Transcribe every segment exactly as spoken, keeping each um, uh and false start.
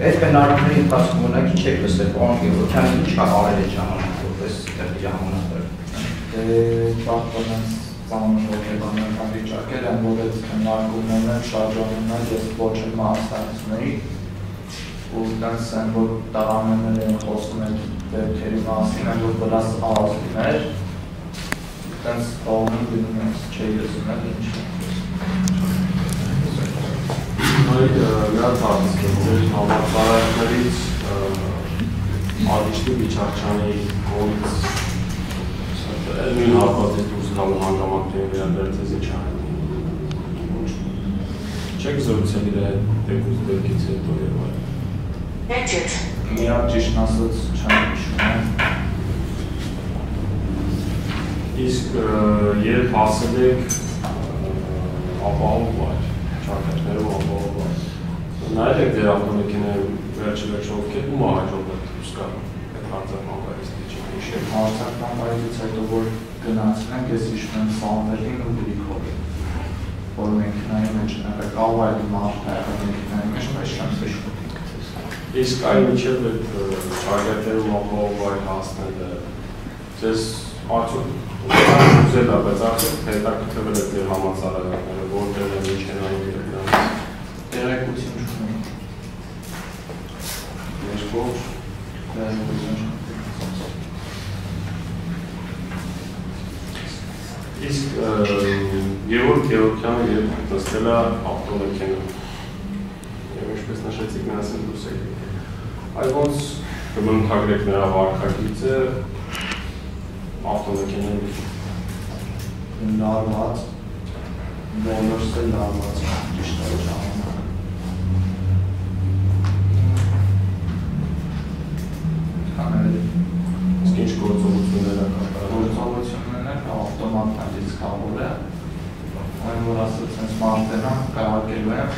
Այդ բնարդների ընթացքում ունակ ինչ եք լսել, պարոն Գևորքյան, ինչ կատարել է ժամանակ, որպես դեպի ժամանակներ։ Պարոն ժամանակավորական վիճակեր են, որ այդ քննարկումներն են շարժանում են ես ոչ իմ ազգանունների, ու դրանց են, որ տղաները խոսում են դեպքերի մասին, որ դրանց ազգին էր, դրանց տողնում գնում են, չէ եսում են ինչ։ Այդ լրացածքից էր համակարակներից ադիշտի միջարջանի կողմից նույն հարկածից դուրսալու հանգամանքներին վերաբերծեզ ինչ հայտնի։ Չեք զորության իր այդ դեպուս դեպքից հետո և այլ։ Եչ եչ։ Միակ ճիշտ ասած չան իշում է։ Իսկ երբ ասել եք ապահով վայր, չարկատներով ապահով վայր, նայել եք դեր ավտոմեքիներում վերջվեք շովքեր ու մահաջով է դուսկարում, այդ հանձարմանվայից դիչ։ Եվ հարցական բայդից հետո, որ գնացնենք, ես իշում եմ սանվերին ու գրիքով, որ մենք նայի մեջ նրեք, ավ այդ մարդայը մենք նայի մեջ մեջ չեմ սշկոտիք։ Իսկ այլ միջև էդ շարգատերում ապահով այդ հասնել է, ձեզ արդյոք ուզել է, բայց արդյոք հետաքրքրվել է դեր համացարակները, որ դեր է միչ են այն դրանց։ Երեկություն չում։ Երկով, դերեկություն չում։ Իսկ Գևորգ Գևորգյանը երբ նստել է ավտոմեքենայում և ինչպես նշեցիք միասին դուրս եկեք։ Այդ ոնց կմնթագրեք նրա վարքագիծը ավտոմեքենայում։ Նարմած, բոլորսը նարմած ճիշտը ժամանակ։ Հանել։ Իսկ ինչ գործողություններ է կատարում։ Գործողություն։ Ավտոմատներից կավոր է, այն որ ասեց ենց մարդերան կաղակելու եմ,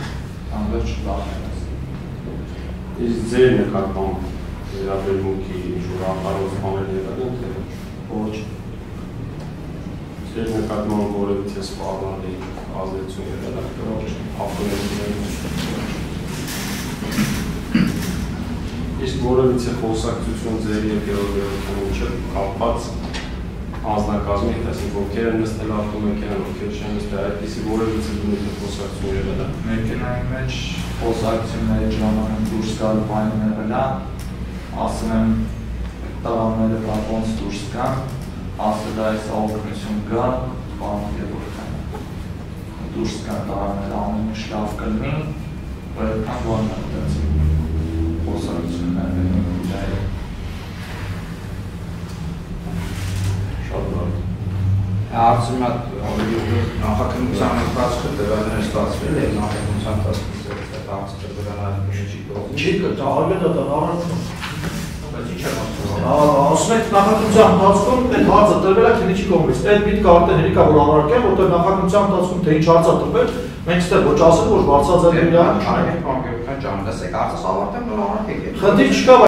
անվերջ լախել ես։ Իսկ ձեր նկատման երաբերմունքի ինչ-որ ախարոց պանել եղել թե ոչ։ Ձեր նկատման որևից ես պահանալի ազդեցություն եղել է, ոչ ավտոմեքենայում։ Իսկ որևից է խոսակցություն ձեր եկեղեցու միջև կապված անձնակազմի հետասին ովքեր են նստել ավտոմեքենան, ովքեր չեն նստել, այդպիսի որևից է դու նստել խոսակցություն եղել է։ Մեքենայի մեջ խոսակցությունների ժամանակ դուրս գալու բան եղել է, ասում եմ տղաները ոնց դուրս գան, ասել է այս օգնություն գա, բան Գևորգյանը։ Դուրս գան տղաները, ամեն ինչ լավ կլինի, որքան բան մտածում խոսակցությունները։ Հարցում այդ նախակնության ընթացքը դրաններ ստացվել է, նախակնության ընթացքը դրաններ միշտ չիկով։ Չի կտահարվել է դրանարություն։ Բայց ինչ եմ ասում։ Ասում եք նախակնության ընթացքում այդ հարցը տրվել է քնիչի կողմից։ Այդ միտքը արդեն հերիք է որ անարգել, որտեղ նախակնության ընթացքում թե ինչ հարց է տրվել, մենք ստեղ ոչ ասել, որ բարձրաձայն իրան չենք։ Անգամ ճանաչեք, հարցը ավարտեմ, նոր անարգեք։ Խնդիր չկա։